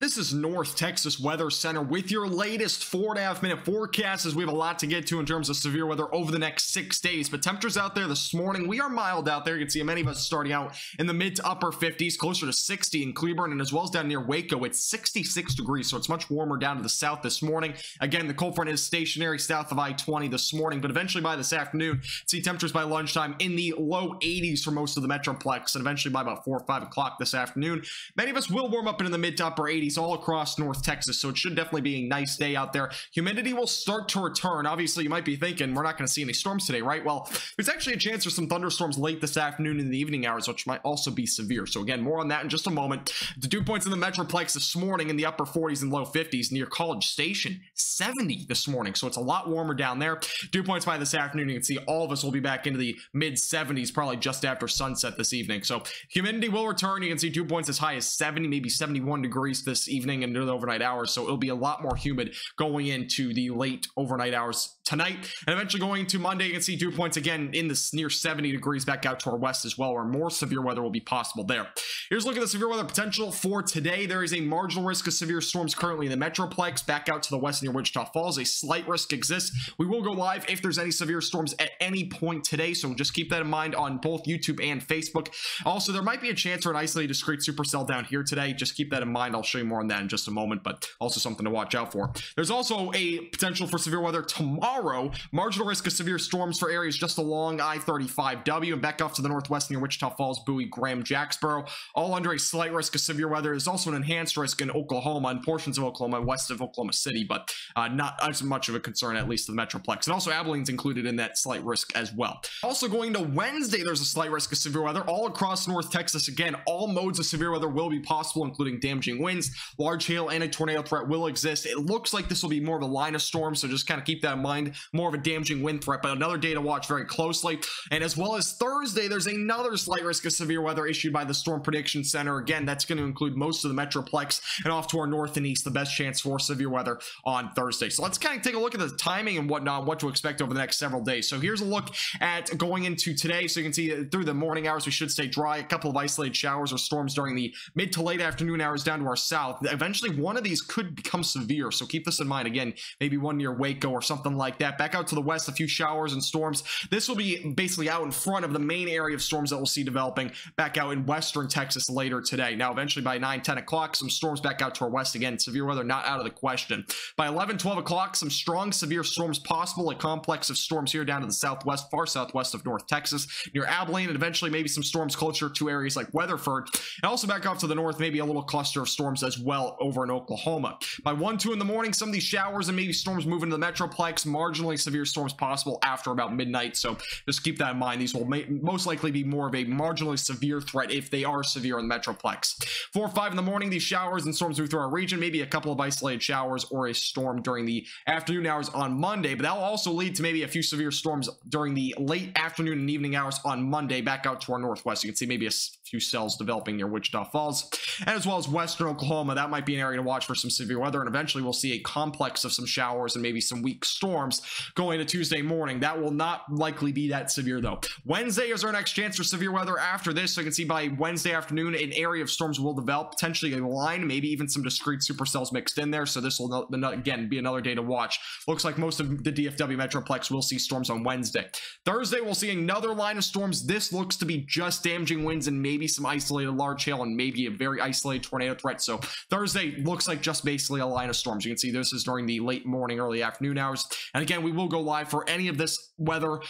This is North Texas Weather Center with your latest 4.5-minute forecast, as we have a lot to get to in terms of severe weather over the next 6 days. But temperatures out there this morning, we are mild out there. You can see many of us starting out in the mid to upper 50s, closer to 60 in Cleburne, and as well as down near Waco. It's 66 degrees, so it's much warmer down to the south this morning. Again, the cold front is stationary south of I-20 this morning, but eventually by this afternoon, see temperatures by lunchtime in the low 80s for most of the Metroplex, and eventually by about 4 or 5 o'clock this afternoon, many of us will warm up into the mid to upper 80s. All across North Texas, so it should definitely be a nice day out there. Humidity will start to return. Obviously, you might be thinking, we're not going to see any storms today, right? Well, there's actually a chance for some thunderstorms late this afternoon in the evening hours, which might also be severe. So again, more on that in just a moment. The dew points in the Metroplex this morning in the upper 40s and low 50s near College Station, 70 this morning, so it's a lot warmer down there. Dew points by this afternoon, you can see all of us will be back into the mid-70s, probably just after sunset this evening. So humidity will return. You can see dew points as high as 70, maybe 71 degrees this evening and the overnight hours, so it'll be a lot more humid going into the late overnight hours tonight, and eventually going into Monday. You can see dew points again in the near 70 degrees back out to our west as well, where more severe weather will be possible there. Here's a look at the severe weather potential for today. There is a marginal risk of severe storms currently in the Metroplex back out to the west near Wichita Falls. A slight risk exists. We will go live if there's any severe storms at any point today, so just keep that in mind on both YouTube and Facebook. Also, there might be a chance for an isolated discrete supercell down here today. Just keep that in mind. I'll show you more on that in just a moment, but also something to watch out for. There's also a potential for severe weather tomorrow. Marginal risk of severe storms for areas just along I-35W and back off to the northwest near Wichita Falls, Bowie, Graham, Jacksboro. All under a slight risk of severe weather. There's also an enhanced risk in Oklahoma and portions of Oklahoma, west of Oklahoma City, but not as much of a concern, at least to the Metroplex. And also Abilene's included in that slight risk as well. Also going to Wednesday, there's a slight risk of severe weather all across North Texas. Again, all modes of severe weather will be possible, including damaging winds. Large hail and a tornado threat will exist. It looks like this will be more of a line of storm, so just kind of keep that in mind. More of a damaging wind threat, but another day to watch very closely. And as well as Thursday, there's another slight risk of severe weather issued by the Storm Prediction Center. Again, that's going to include most of the Metroplex and off to our north and east, the best chance for severe weather on Thursday. So let's kind of take a look at the timing and whatnot, what to expect over the next several days. So here's a look at going into today. So you can see through the morning hours, we should stay dry. A couple of isolated showers or storms during the mid to late afternoon hours down to our south. Eventually, one of these could become severe, so keep this in mind. Again, maybe one near Waco or something like that. Back out to the west, a few showers and storms. This will be basically out in front of the main area of storms that we'll see developing back out in western Texas later today. Now, eventually by 9, 10 o'clock, some storms back out to our west. Again, severe weather not out of the question. By 11, 12 o'clock, some strong, severe storms possible. A complex of storms here down to the southwest, far southwest of North Texas, near Abilene, and eventually maybe some storms closer to areas like Weatherford. And also back off to the north, maybe a little cluster of storms as well over in Oklahoma. By 1, 2 in the morning, some of these showers and maybe storms move into the Metroplex. Marginally severe storms possible after about midnight, so just keep that in mind. These will most likely be more of a marginally severe threat if they are severe in the Metroplex. 4 or 5 in the morning, these showers and storms move through our region, maybe a couple of isolated showers or a storm during the afternoon hours on Monday, but that will also lead to maybe a few severe storms during the late afternoon and evening hours on Monday back out to our northwest. You can see maybe a few cells developing near Wichita Falls, and as well as western Oklahoma. That might be an area to watch for some severe weather, and eventually we'll see a complex of some showers and maybe some weak storms going to Tuesday morning. That will not likely be that severe, though. Wednesday is our next chance for severe weather after this, so you can see by Wednesday afternoon, an area of storms will develop, potentially a line, maybe even some discrete supercells mixed in there, so this will, again, be another day to watch. Looks like most of the DFW Metroplex will see storms on Wednesday. Thursday, we'll see another line of storms. This looks to be just damaging winds and maybe some isolated large hail and maybe a very isolated tornado threat. So Thursday looks like just basically a line of storms. You can see this is during the late morning, early afternoon hours. And again, we will go live for any of this weather,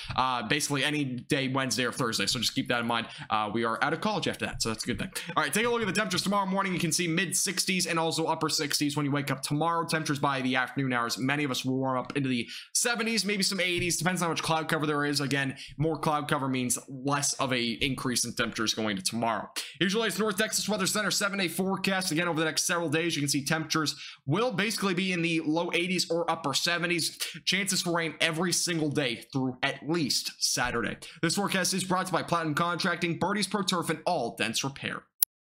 basically any day, Wednesday or Thursday. So just keep that in mind. We are out of college after that, so that's a good thing. All right, take a look at the temperatures tomorrow morning. You can see mid 60s and also upper 60s when you wake up tomorrow. Temperatures by the afternoon hours, many of us will warm up into the 70s, maybe some 80s. Depends on how much cloud cover there is. Again, more cloud cover means less of a increase in temperatures going to tomorrow. Here's your latest North Texas Weather Center 7-day forecast. Again, over the next several days, you can see temperatures will basically be in the low 80s or upper 70s. Chances for rain every single day through at least Saturday. This forecast is brought to you by Platinum Contracting, Birdies Pro Turf, and All Dense Repair.